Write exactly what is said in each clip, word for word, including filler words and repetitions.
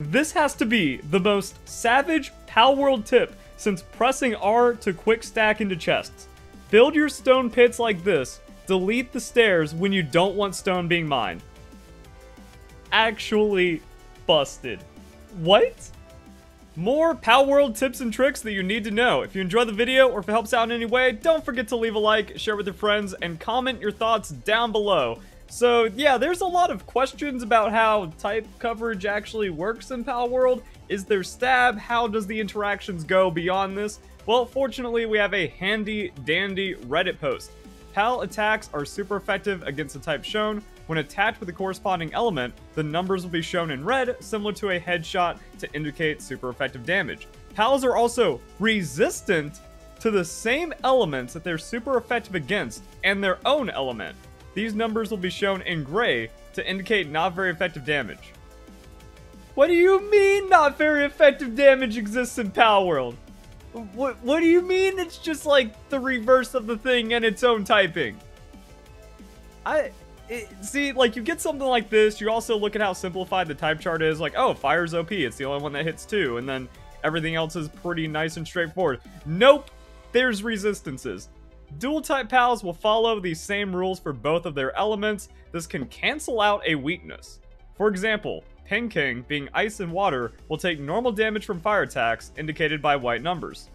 This has to be the most savage Palworld tip since pressing R to quick stack into chests. Build your stone pits like this. Delete the stairs when you don't want stone being mined. Actually busted. What? More Palworld tips and tricks that you need to know. If you enjoyed the video or if it helps out in any way, don't forget to leave a like, share with your friends, and comment your thoughts down below. So yeah, there's a lot of questions about how type coverage actually works in Palworld. Is there STAB? How does the interactions go beyond this? Well, fortunately, we have a handy dandy Reddit post. Pal attacks are super effective against the type shown. When attacked with the corresponding element, the numbers will be shown in red, similar to a headshot, to indicate super effective damage. Pals are also resistant to the same elements that they're super effective against and their own element. These numbers will be shown in gray to indicate not very effective damage. What do you mean not very effective damage exists in Palworld? What, what do you mean it's just like the reverse of the thing and its own typing? I... It, see, like, you get something like this, you also look at how simplified the type chart is. Like, oh, fire's O P, it's the only one that hits two, and then everything else is pretty nice and straightforward. Nope, there's resistances. Dual-type pals will follow these same rules for both of their elements. This can cancel out a weakness. For example, Penking, being ice and water, will take normal damage from fire attacks, indicated by white numbers.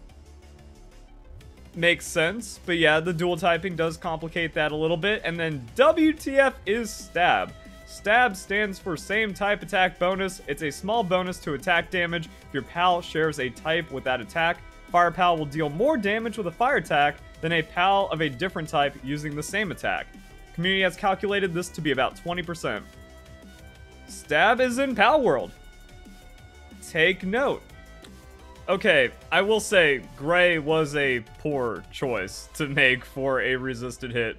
Makes sense, but yeah, the dual typing does complicate that a little bit. And then W T F is STAB. STAB stands for same type attack bonus. It's a small bonus to attack damage if your pal shares a type with that attack. Fire pal will deal more damage with a fire attack than a pal of a different type using the same attack. Community has calculated this to be about twenty percent. STAB is in Palworld. Take note. Okay, I will say, gray was a poor choice to make for a resisted hit.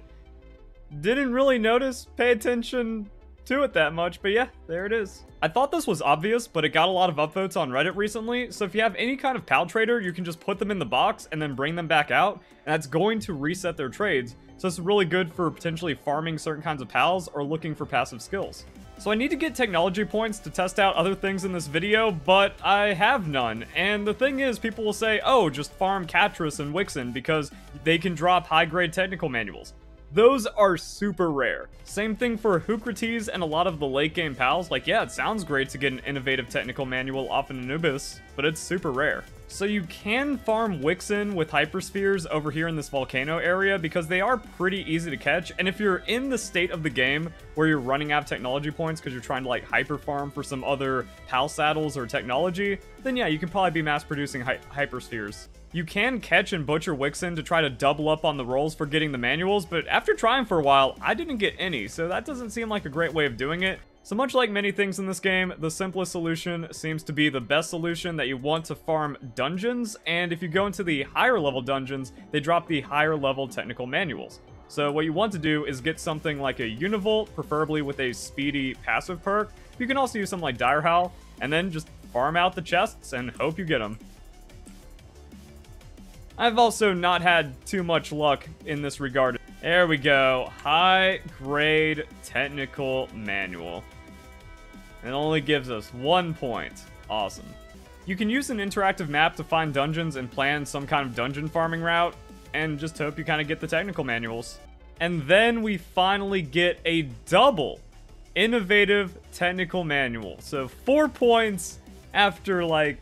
Didn't really notice, pay attention to it that much, but yeah, there it is. I thought this was obvious, but it got a lot of upvotes on Reddit recently, so if you have any kind of pal trader, you can just put them in the box and then bring them back out, and that's going to reset their trades, so it's really good for potentially farming certain kinds of pals or looking for passive skills. So I need to get technology points to test out other things in this video, but I have none. And the thing is, people will say, oh, just farm Catress and Wixen because they can drop high-grade technical manuals. Those are super rare. Same thing for Hecrates and a lot of the late-game pals. Like, yeah, it sounds great to get an innovative technical manual off an Anubis, but it's super rare. So you can farm Wixen with hyperspheres over here in this volcano area because they are pretty easy to catch. And if you're in the state of the game where you're running out of technology points because you're trying to like hyper farm for some other pal saddles or technology, then yeah, you can probably be mass producing hy hyperspheres. You can catch and butcher Wixen to try to double up on the rolls for getting the manuals, but after trying for a while, I didn't get any, so that doesn't seem like a great way of doing it. So much like many things in this game, the simplest solution seems to be the best solution that you want to farm dungeons, and if you go into the higher level dungeons, they drop the higher level technical manuals. So what you want to do is get something like a Univolt, preferably with a speedy passive perk. You can also use something like Dire Howl, and then just farm out the chests and hope you get them. I've also not had too much luck in this regard. There we go. High-grade technical manual. It only gives us one point. Awesome. You can use an interactive map to find dungeons and plan some kind of dungeon farming route, and just hope you kind of get the technical manuals. And then we finally get a double innovative technical manual. So four points after like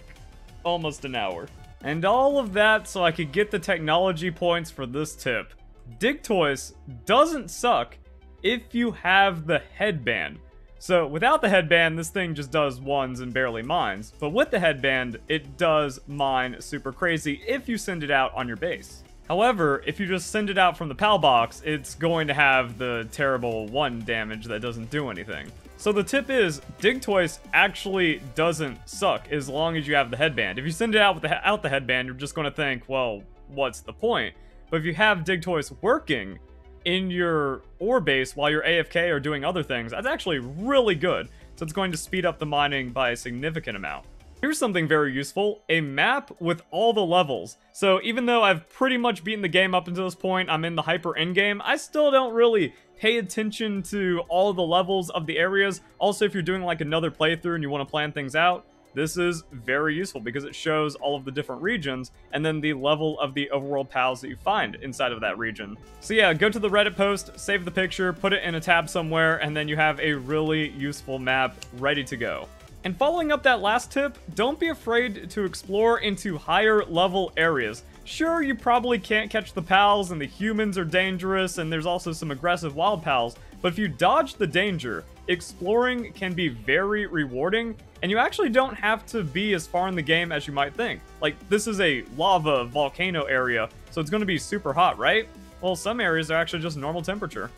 almost an hour. And all of that so I could get the technology points for this tip. Digtoise doesn't suck if you have the headband. So without the headband, this thing just does ones and barely mines. But with the headband, it does mine super crazy if you send it out on your base. However, if you just send it out from the pal box, it's going to have the terrible one damage that doesn't do anything. So the tip is, Digtoise actually doesn't suck as long as you have the headband. If you send it out without the headband, you're just going to think, well, what's the point? But if you have Digtoise working in your ore base while you're A F K or doing other things, that's actually really good. So it's going to speed up the mining by a significant amount. Here's something very useful, a map with all the levels. So even though I've pretty much beaten the game up until this point, I'm in the hyper end game, I still don't really pay attention to all the levels of the areas. Also, if you're doing like another playthrough and you want to plan things out, This is very useful because it shows all of the different regions and then the level of the overworld pals that you find inside of that region. So yeah, go to the Reddit post, save the picture, put it in a tab somewhere, and then you have a really useful map ready to go. And following up that last tip, don't be afraid to explore into higher level areas. Sure, you probably can't catch the pals and the humans are dangerous and there's also some aggressive wild pals, but if you dodge the danger, exploring can be very rewarding, and you actually don't have to be as far in the game as you might think. Like, this is a lava volcano area, so it's going to be super hot, right? Well, some areas are actually just normal temperature.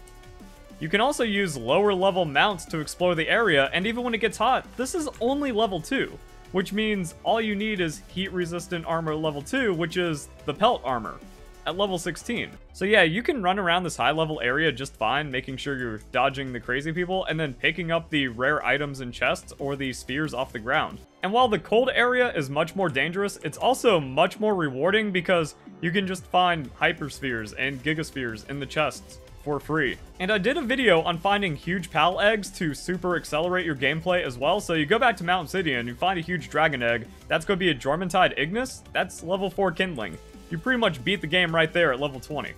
You can also use lower level mounts to explore the area, and even when it gets hot, this is only level two, which means all you need is heat resistant armor level two, which is the pelt armor, at level sixteen. So yeah, you can run around this high level area just fine, making sure you're dodging the crazy people and then picking up the rare items in chests or the spears off the ground. And while the cold area is much more dangerous, it's also much more rewarding because you can just find hyperspheres and gigaspheres in the chests for free. And I did a video on finding huge pal eggs to super accelerate your gameplay as well. So you go back to Mount Obsidian and you find a huge dragon egg. That's going to be a Jormuntide Ignis. That's level four kindling. You pretty much beat the game right there at level twenty.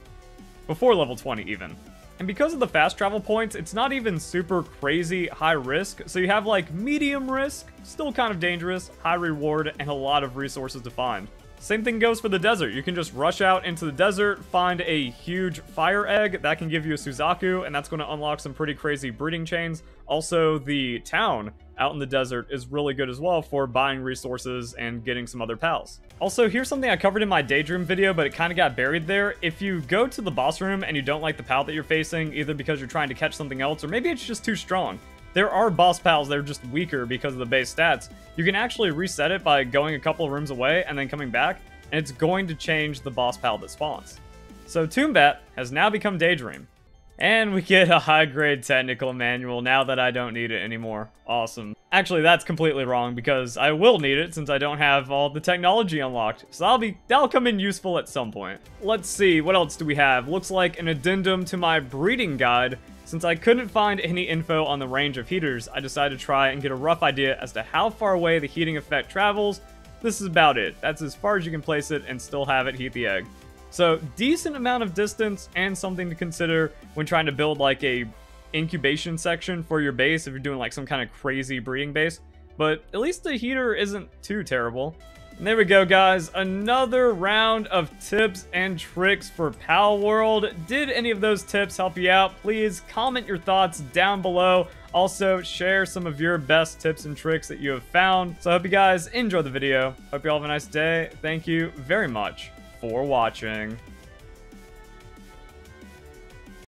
Before level twenty even. And because of the fast travel points, it's not even super crazy high risk. So you have like medium risk, still kind of dangerous, high reward, and a lot of resources to find. Same thing goes for the desert. You can just rush out into the desert, find a huge fire egg. That can give you a Suzaku, and that's going to unlock some pretty crazy breeding chains. Also, the town out in the desert is really good as well for buying resources and getting some other pals. Also, here's something I covered in my Daydream video, but it kind of got buried there. If you go to the boss room and you don't like the pal that you're facing, either because you're trying to catch something else, or maybe it's just too strong, there are boss pals that are just weaker because of the base stats. You can actually reset it by going a couple of rooms away and then coming back, and it's going to change the boss pal that spawns. So Tombat has now become Daydream. And we get a high-grade technical manual now that I don't need it anymore. Awesome. Actually, that's completely wrong because I will need it since I don't have all the technology unlocked. So that'll be, that'll come in useful at some point. Let's see, what else do we have? Looks like an addendum to my breeding guide. Since I couldn't find any info on the range of heaters, I decided to try and get a rough idea as to how far away the heating effect travels. This is about it. That's as far as you can place it and still have it heat the egg. So, decent amount of distance and something to consider when trying to build like a incubation section for your base if you're doing like some kind of crazy breeding base. But at least the heater isn't too terrible. And there we go, guys. Another round of tips and tricks for Palworld. Did any of those tips help you out? Please comment your thoughts down below. Also, share some of your best tips and tricks that you have found. So I hope you guys enjoyed the video. Hope you all have a nice day. Thank you very much for watching.